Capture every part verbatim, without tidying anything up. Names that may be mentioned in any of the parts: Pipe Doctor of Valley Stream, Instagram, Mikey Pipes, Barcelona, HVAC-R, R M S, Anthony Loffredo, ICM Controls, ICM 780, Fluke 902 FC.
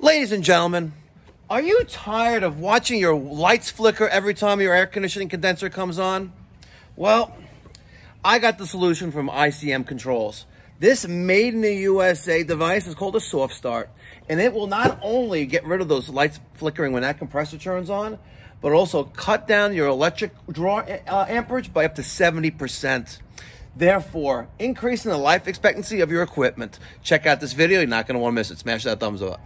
Ladies and gentlemen, are you tired of watching your lights flicker every time your air conditioning condenser comes on? Well, I got the solution from I C M Controls. This made in the U S A device is called a soft start, and it will not only get rid of those lights flickering when that compressor turns on, but also cut down your electric draw uh, amperage by up to seventy percent. Therefore, increasing the life expectancy of your equipment. Check out this video. You're not going to want to miss it. Smash that thumbs up.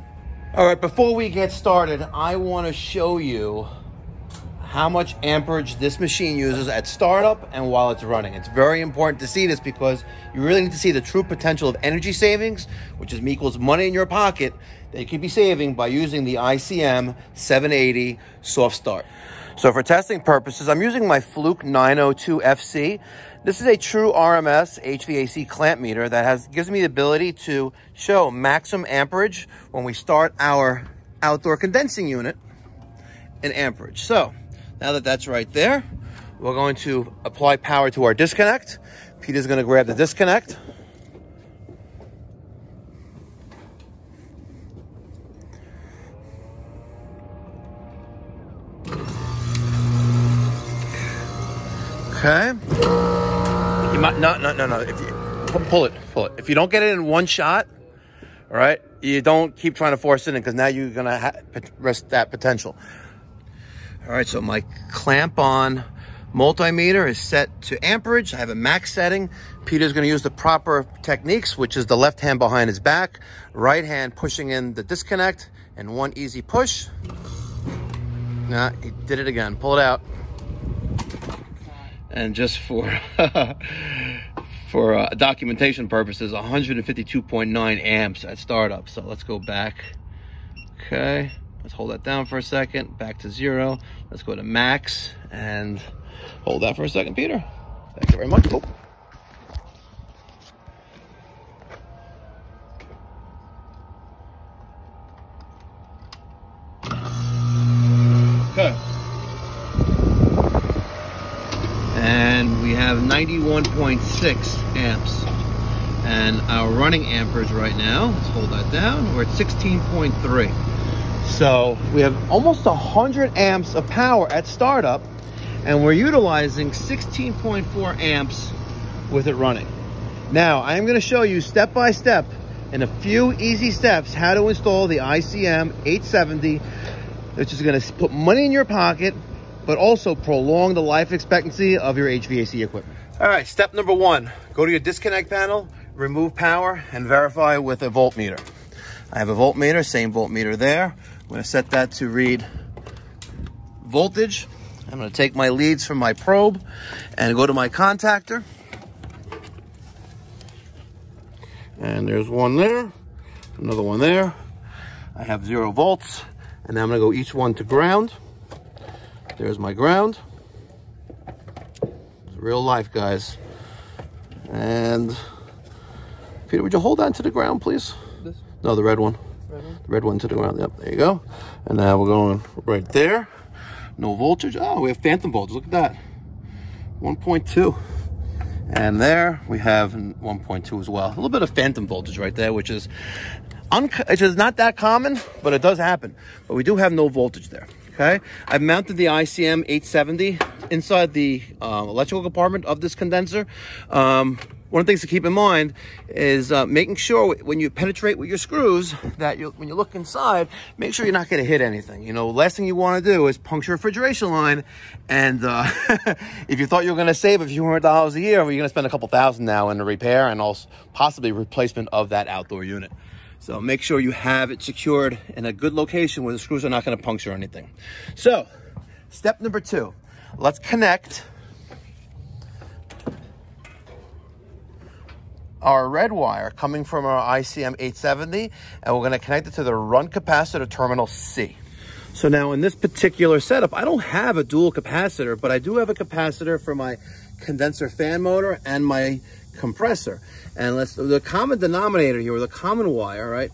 All right, before we get started, I want to show you how much amperage this machine uses at startup and while it's running. It's very important to see this because you really need to see the true potential of energy savings, which is equals money in your pocket that you could be saving by using the I C M seven eighty soft start. So for testing purposes, I'm using my Fluke nine oh two F C. This is a true R M S H V A C clamp meter that has gives me the ability to show maximum amperage when we start our outdoor condensing unit in amperage. So now that that's right there, we're going to apply power to our disconnect. Peter's going to grab the disconnect. Okay. You might, no, no, no, no. If you, pull it, pull it. If you don't get it in one shot, all right, you don't keep trying to force it in because now you're going to risk that potential. All right, so my clamp on multimeter is set to amperage. I have a max setting. Peter's going to use the proper techniques, which is the left hand behind his back, right hand pushing in the disconnect, and one easy push. Nah, he did it again. Pull it out. And just for for uh, documentation purposes, one fifty-two point nine amps at startup. So let's go back. Okay. Let's hold that down for a second, back to zero. Let's go to max and hold that for a second, Peter. Thank you very much. Oh. Okay. And we have ninety-one point six amps. And our running amperage right now, let's hold that down, we're at sixteen point three. So we have almost one hundred amps of power at startup, and we're utilizing sixteen point four amps with it running. Now, I'm going to show you step by step in a few easy steps how to install the I C M eight seventy, which is going to put money in your pocket, but also prolong the life expectancy of your H V A C equipment. All right, step number one, go to your disconnect panel, remove power, and verify with a voltmeter. I have a voltmeter, same voltmeter there. I'm going to set that to read voltage. I'm going to take my leads from my probe and go to my contactor. And there's one there, another one there. I have zero volts, and now I'm going to go each one to ground. There's my ground. It's real life, guys. And Peter, would you hold on to the ground, please? No, the red one. Red one. The red one to the ground. Yep, there you go. And now we're going right there. No voltage. Oh, we have phantom voltage. Look at that. one point two. And there we have one point two as well. A little bit of phantom voltage right there, which is, which is not that common, but it does happen. But we do have no voltage there. Okay. I've mounted the I C M eight seventy inside the uh, electrical compartment of this condenser. Um, One of the things to keep in mind is uh, making sure when you penetrate with your screws that you, when you look inside, make sure you're not going to hit anything. You know, last thing you want to do is puncture a refrigeration line. And uh, if you thought you were going to save a few hundred dollars a year, well, you're going to spend a couple thousand now in the repair and also possibly replacement of that outdoor unit. So make sure you have it secured in a good location where the screws are not going to puncture anything. So step number two, let's connect our red wire coming from our I C M eight seventy, and we're going to connect it to the run capacitor terminal C. So now in this particular setup, I don't have a dual capacitor, but I do have a capacitor for my condenser fan motor and my compressor. And let's, the common denominator here, or the common wire, right,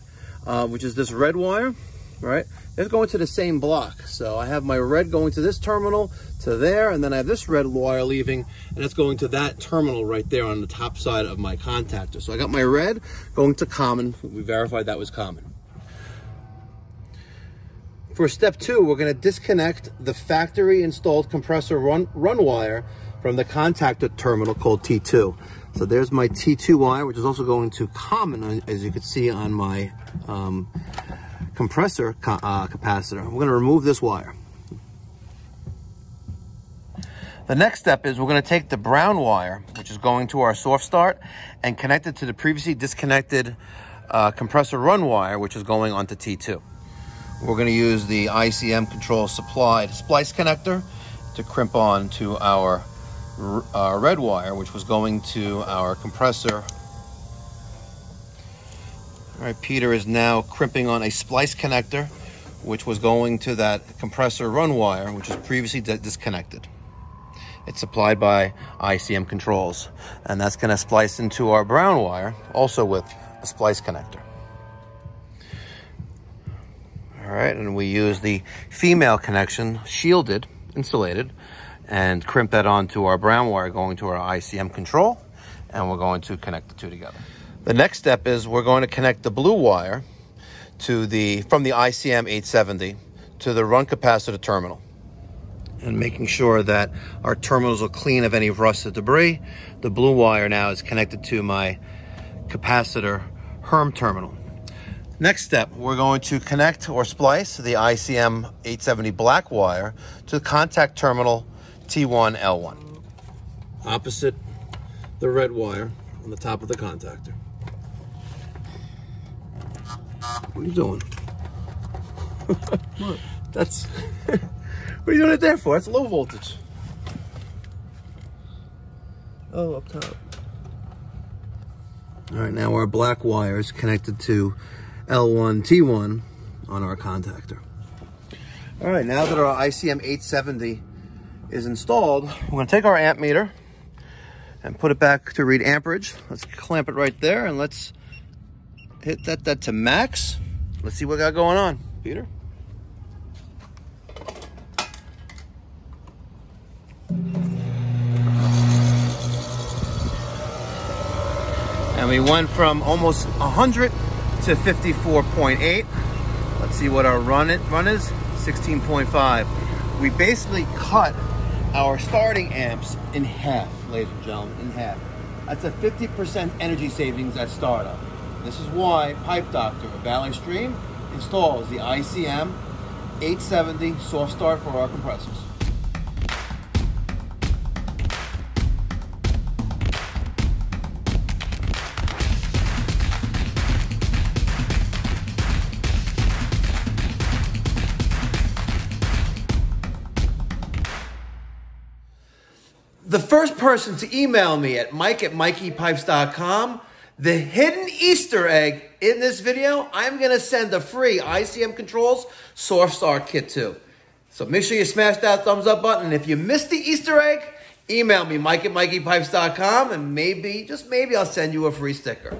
uh, which is this red wire, right, it's going to the same block. So I have my red going to this terminal, to there, and then I have this red wire leaving, and it's going to that terminal right there on the top side of my contactor. So I got my red going to common. We verified that was common. For step two, we're going to disconnect the factory installed compressor run, run wire from the contactor terminal called T two. So there's my T two wire, which is also going to common, as you can see on my um, compressor co uh, capacitor. We're going to remove this wire. The next step is we're going to take the brown wire, which is going to our soft start, and connect it to the previously disconnected uh, compressor run wire, which is going onto T two. We're going to use the I C M Controls supplied splice connector to crimp on to our uh, red wire, which was going to our compressor. All right, Peter is now crimping on a splice connector, which was going to that compressor run wire, which was previously disconnected. It's supplied by I C M Controls, and that's going to splice into our brown wire, also with a splice connector. All right, and we use the female connection, shielded, insulated, and crimp that onto our brown wire going to our I C M control, and we're going to connect the two together. The next step is we're going to connect the blue wire to the from the I C M eight seventy to the run capacitor terminal, and making sure that our terminals are clean of any rusted debris. The blue wire now is connected to my capacitor H R M terminal. Next step, we're going to connect or splice the I C M eight seventy black wire to the contact terminal T one L one. Opposite the red wire on the top of the contactor. What are you doing? What? That's... What are you doing it there for? That's low voltage. Oh, up top. All right, now our black wire is connected to L one T one on our contactor. All right, now that our I C M eight seventy is installed, we're going to take our amp meter and put it back to read amperage. Let's clamp it right there, and let's hit that, that to max. Let's see what we got going on, Peter. And we went from almost one hundred to fifty-four point eight. Let's see what our run it run is, sixteen point five. We basically cut our starting amps in half, ladies and gentlemen, in half. That's a fifty percent energy savings at startup. This is why Pipe Doctor of Valley Stream installs the I C M eight seventy soft start for our compressors. The first person to email me at mike at mikey pipes dot com, the hidden Easter egg in this video, I'm going to send a free I C M Controls Soft Start Kit to. So make sure you smash that thumbs up button. And if you missed the Easter egg, email me, mike at mikey pipes dot com, and maybe, just maybe, I'll send you a free sticker.